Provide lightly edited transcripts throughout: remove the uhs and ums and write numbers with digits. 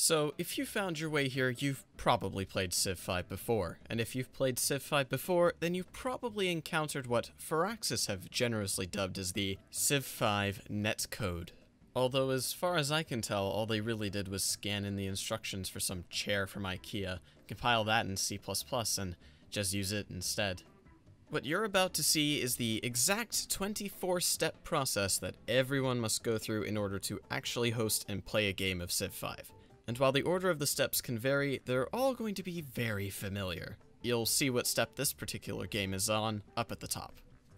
So, if you found your way here, you've probably played Civ V before, and if you've played Civ V before, then you've probably encountered what Firaxis have generously dubbed as the Civ V netcode. Although, as far as I can tell, all they really did was scan in the instructions for some chair from IKEA, compile that in C++, and just use it instead. What you're about to see is the exact 24-step process that everyone must go through in order to actually host and play a game of Civ V. And while the order of the steps can vary, they're all going to be very familiar. You'll see what step this particular game is on up at the top.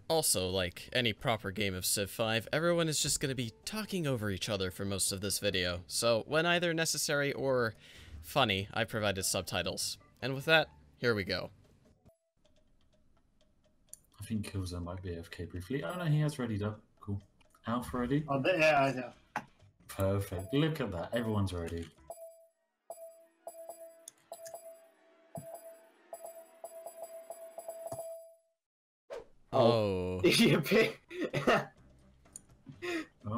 Also, like any proper game of Civ V, everyone is just going to be talking over each other for most of this video, so when either necessary or funny, I provided subtitles. And with that, here we go. I think Killzer might be AFK briefly. Oh no, he has readied up. Cool. Alf ready? Oh, yeah, I know. Perfect. Look at that. Everyone's ready. Oh.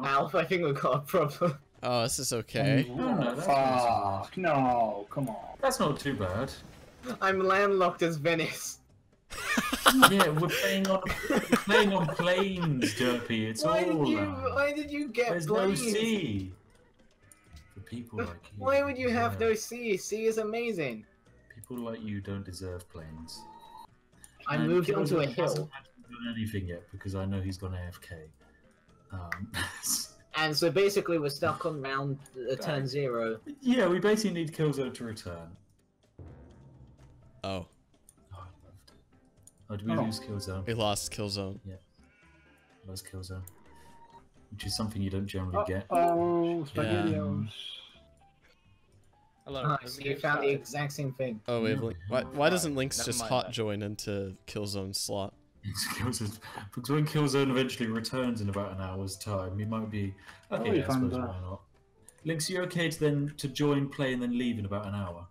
Alf, I think we've got a problem. Oh, this is okay. No, fuck. No, come on. That's not too bad. I'm landlocked as Venice. Yeah, we're playing on planes, Derpy. It's why did you get There's planes? No sea. For people like you. Why would you have no sea? Sea is amazing. People like you don't deserve planes. I and moved onto a hill. Done anything yet because I know he's gone AFK. And so basically we're stuck on round turn 0. Yeah, we basically need Killzone to return. Oh. Oh, I loved it. Oh, did we lose Killzone? We lost Killzone. Yeah, lost Killzone, which is something you don't generally get. Oh, spaghettios. Yeah. Hello. Ah, so you found the exact same thing. Oh, wait, why doesn't Lynx just hot join into Killzone slot? Because when Killzone eventually returns in about an hour's time, you might be okay. Oh, yeah, I suppose why not? Lynx, are you okay to join, play, and then leave in about an hour?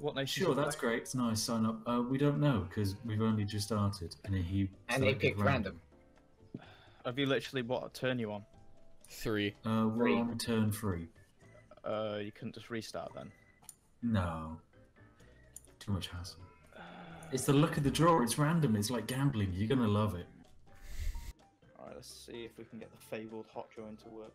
What nation? Sure, that's great. It's nice. Sign up. We don't know because we've only just started, and he they picked random. Have you literally what turn you on? 3. We're on turn 3. You couldn't just restart then? No. Too much hassle. It's the luck of the draw, it's random, it's like gambling, you're gonna love it. Alright, let's see if we can get the fabled hot join to work.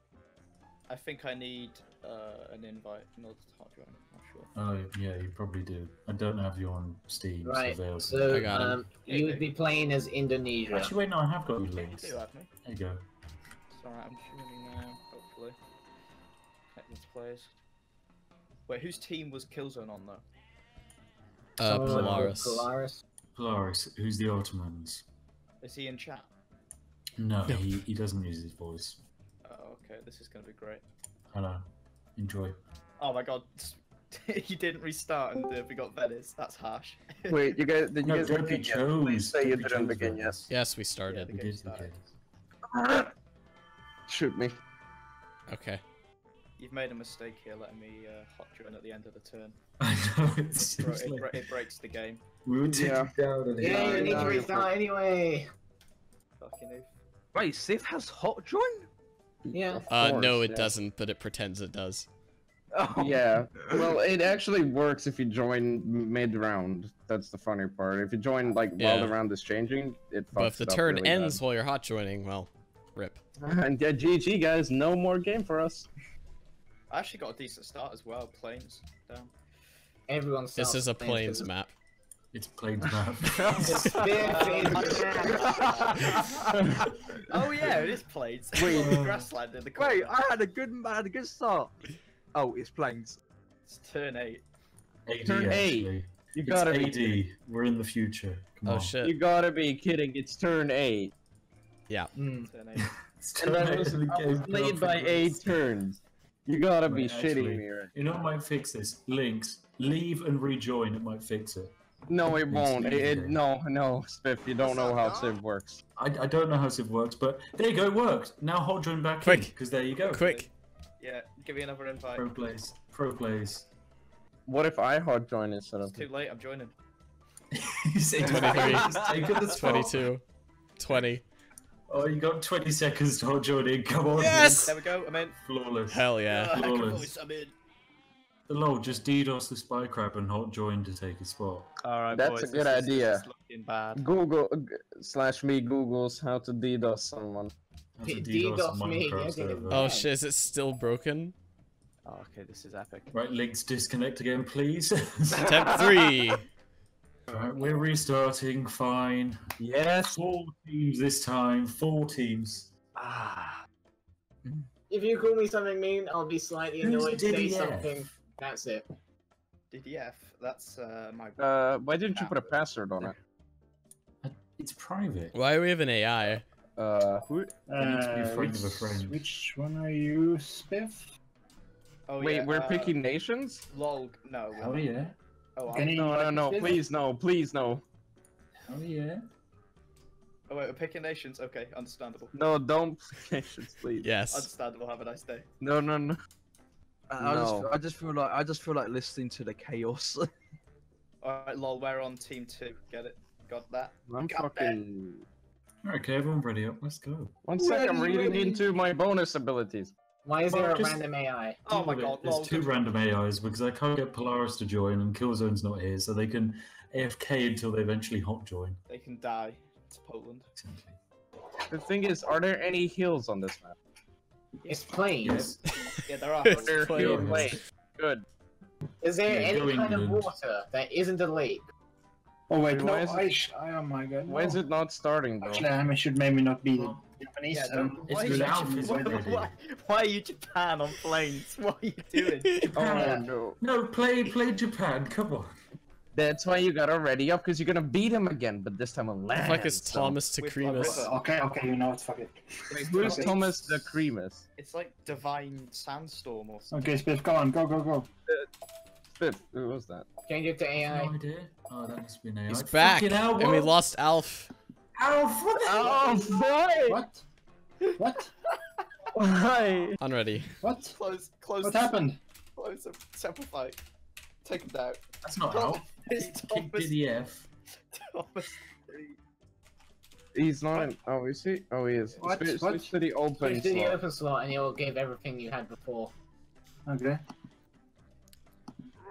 I think I need an invite in order to hot join, I'm not sure. Oh, yeah, you probably do. I don't have you on Steam, right, so I got you would be playing as Indonesia. Actually, wait, no, I have got you links. You do have me. There you go. It's alright, I'm streaming now, hopefully. Players. Wait, whose team was Killzone on though? Polaris. Polaris, who's the Ottomans? Is he in chat? No, he doesn't use his voice. Oh, okay, this is gonna be great. I know. Enjoy. Oh my god, he didn't restart and we got Venice, that's harsh. Wait, you guys didn't chose. Say you didn't begin, yes? Yes, we started. Yeah, we did. Shoot me. Okay. You've made a mistake here letting me hot join at the end of the turn. I know, it breaks the game. We would take it down and you need to restart anyway! Fucking oof. Wait, Civ has hot join? Yeah. No it doesn't, but it pretends it does. Oh. Yeah, well it actually works if you join mid-round. That's the funny part. If you join like while the round is changing, it fucks up. But if the turn really ends while you're hot joining, well, rip. And yeah, GG guys, no more game for us. I actually got a decent start as well, planes. Down. Everyone's This is a planes map. It's planes map. Oh yeah, it is planes. Wait, grassland in the corner. Wait, I had a good start. Oh, it's planes. It's turn 8. AD, turn 8. Actually. You gotta be AD. We're in the future. Come on. Shit. You gotta be kidding. It's turn 8. Yeah. Mm. Turn 8. It's turn 8. It was played by 8 turns. You gotta be shitting me, right? You know what might fix this? Lynx, leave and rejoin, it might fix it. No, it won't. No, Spiff, you don't know how Civ works. I don't know how Civ works, but there you go, it worked. Now hold join back in, because there you go. Quick. Yeah, give me another invite. Pro plays. What if I hard join instead of... It's too late, I'm joining. You say 23, 22, 20. Oh, you got 20 seconds to join in. Come on. Yes! There we go. I'm in. Flawless. Hell yeah. Oh, flawless. I'm in. Lol, just DDoS the Spy Crab and not join to take a spot. Alright, that's boys, a good idea. Bad. Google slash me Googles how to DDoS someone. DDoS me. Oh shit, is it still broken? Oh, okay, this is epic. Right, links disconnect again, please. Step 3. Alright, we're restarting, fine. Yes. 4 teams this time, 4 teams. Ah. If you call me something mean, I'll be slightly annoyed. Say something. That's it. DDF, that's my... why didn't you put a password on it? It's private. Why do we have an AI? Who? Need to be a friend of a friend. Which one are you, Spiff? Oh, wait, yeah, we're picking nations? Lol, no. Oh yeah. Oh, no, please no, please no. Oh yeah. Oh wait, we're picking nations? Okay, understandable. No, don't pick nations, please. Yes. Understandable, have a nice day. No, no, no. I just feel like listening to the chaos. Alright, lol, we're on team 2. Get it? Got that? I'm fucking... Alright, okay, everyone ready up, let's go. One sec, I'm reading into my bonus abilities. Why is there a random AI? Oh my god, there's 2 random AIs because I can't get Polaris to join and Killzone's not here, so they can AFK until they eventually hot join. They can die to Poland. Exactly. The thing is, are there any hills on this map? It's plain. Yes. Yeah, there are. It's plain. Good. Is there any kind of water that isn't a lake? Oh wait, no, oh my god. Why is it not starting though? Actually, I should maybe not be Japanese. Yeah, why are you Japan on planes? What are you doing? Japan. Oh, no. No, play Japan, come on. That's why you gotta ready up, because you're gonna beat him again, but this time on land. Like it's Thomas the Creamus. Okay, okay, you know what, fuck it. Who's Thomas the Creamus? It's like Divine Sandstorm or something. Okay, Spiff, come on, go, go, go. Spiff, who was that? Can't get to AI. No idea. Oh, that must be an AI. He's back, and we lost Alf. Alf, what the Alf, boy! What? What? Why? Unready. What? Close, close. What happened? Close, simplify. Take him down. That's not Alf. It's Thomas. DDF. Thomas. He's not in. Oh, is he? Oh, he is. What? Switch to the open slot. Switch to the open slot, and he'll give everything you had before. Okay.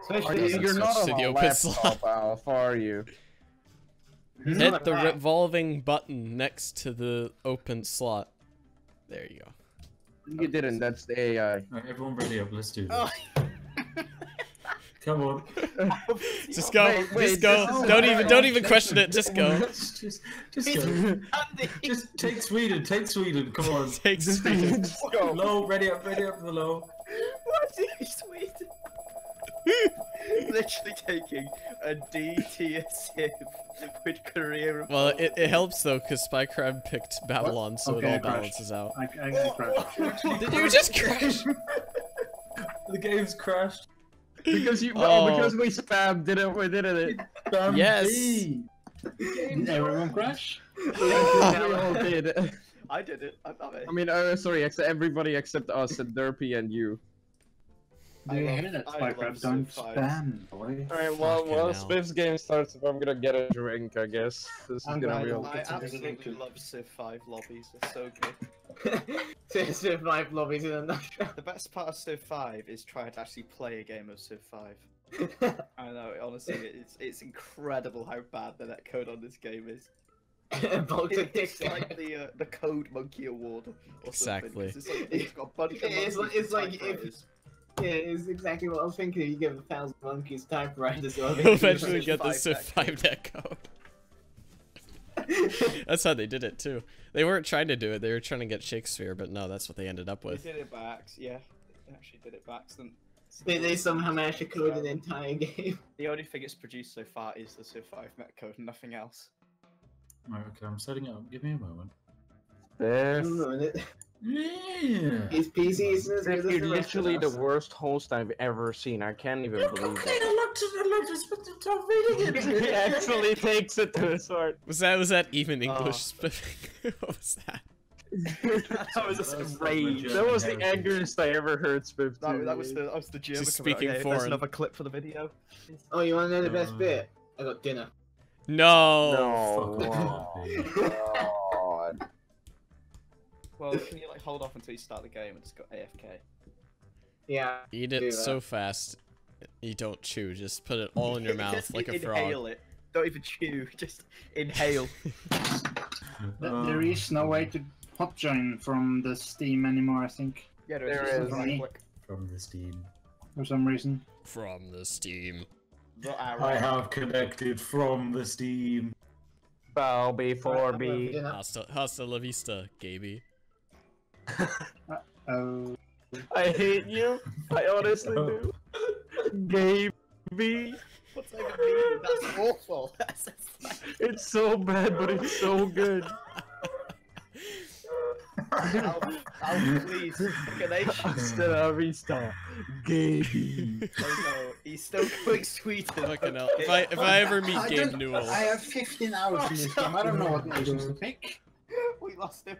You're not on the laptop, Alf, are you? Hit the revolving button next to the open slot. There you go. You didn't, that's the AI. Alright, everyone ready up, let's do this. Come on. Just go, just go. Don't even question it, just go. Just go. Just take Sweden, come on. Take Sweden. Low, ready up for the low. What's in Sweden? Literally taking a D tier Civ with career. Well, it helps though, because Spy Crab picked Babylon, what? So okay, it all balances out. I did you just crash? The game's crashed. Because you, because we spammed, didn't it? Spam yes. D. Everyone crash? Everyone did. I did it. I love it. I mean, sorry, except everybody except us and Derpy and you. Dude, I love Spy Crab, don't spam, boy. Alright, well, Spiff's game starts if I'm gonna get a drink, I guess. This is gonna be all. I absolutely love Civ V lobbies, they're so good. Civ V lobbies in a nutshell. The best part of Civ V is trying to actually play a game of Civ V. I know, honestly, it's incredible how bad the netcode on this game is. It's like the Code Monkey Award or something. Exactly. It's got a bunch of monkeys like if... Yeah, it's exactly what I was thinking. You give 1,000 monkeys typewriters. You'll eventually get the Civ V netcode. That's how they did it too. They weren't trying to do it. They were trying to get Shakespeare, but no, that's what they ended up with. They did it by accident. Yeah, they actually did it by accident. They somehow managed to code an entire game. The only thing it's produced so far is the Civ V netcode, nothing else. Right, okay, I'm setting it up. Give me a moment. There's... Yeah. His PC is literally the worst host I've ever seen. I can't even believe it. He actually takes it to his heart. Was that even English? What was that? That was just rage. That was the angriest I ever heard. Spiff. That was the German. Just speaking foreign. There's another clip for the video. Oh, you want to know the best bit? I got dinner. No. No. Well, can you like hold off until you start the game and just go AFK? Yeah. Eat it so fast, you don't chew. Just put it all in your mouth just like a frog. Inhale it. Don't even chew. Just inhale. There is no way to hop join from the Steam anymore, I think. Yeah, there is. From the Steam. For some reason. From the Steam. I have connected from the Steam. Bow before me. Hasta la vista, Gaby. Uh-oh. I hate you. I honestly do. Gaby. What's that even mean? That's awful. It's so bad, but it's so good. I'll please. Hasta la vista, Gabe. Oh no, he's still going sweet. Fucking hell. If I ever meet Gabe Newell. I have 15 hours in this game. I don't know what nations to pick. We lost him.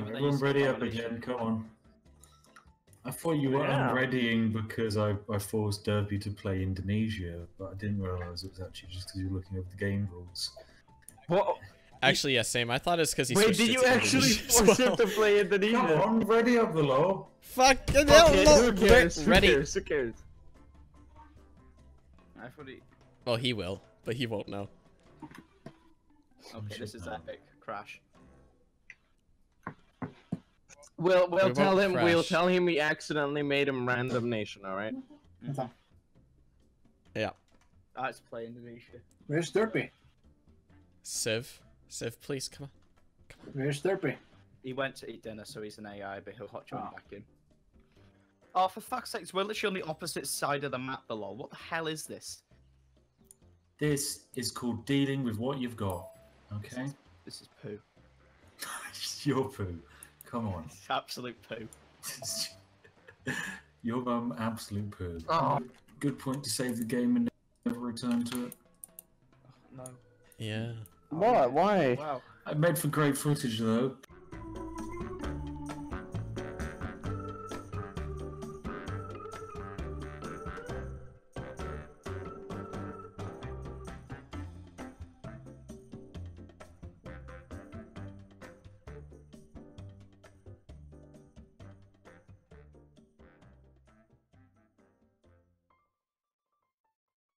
Everyone ready up again, come on. I thought you were unreadying because I forced Derby to play Indonesia, but I didn't realise it was actually just because you were looking over the game rules. What? Actually, yeah, same. I thought it's because he switched. Wait, did you actually force him to play Indonesia? Come on, ready up the low. Fucking hell, low. Ready. Who cares? I thought he... Well, he will, but he won't know. Okay, this is epic. Crash. We'll tell him. We'll tell him we accidentally made him random nation. All right. Mm-hmm. Yeah. Let's play Indonesia. Where's Derpy? Civ, please come on. Come on. Where's Derpy? He went to eat dinner, so he's an AI, but he'll hot join back in. Oh, for fuck's sake! We're literally on the opposite side of the map below. What the hell is this? This is called dealing with what you've got. Okay. This is poo. It's your poo. Come on. It's absolute poo. Your mum, absolute poo. Oh. Good point to save the game and never return to it. Oh, no. Yeah. What? Why? Wow. I made for great footage though.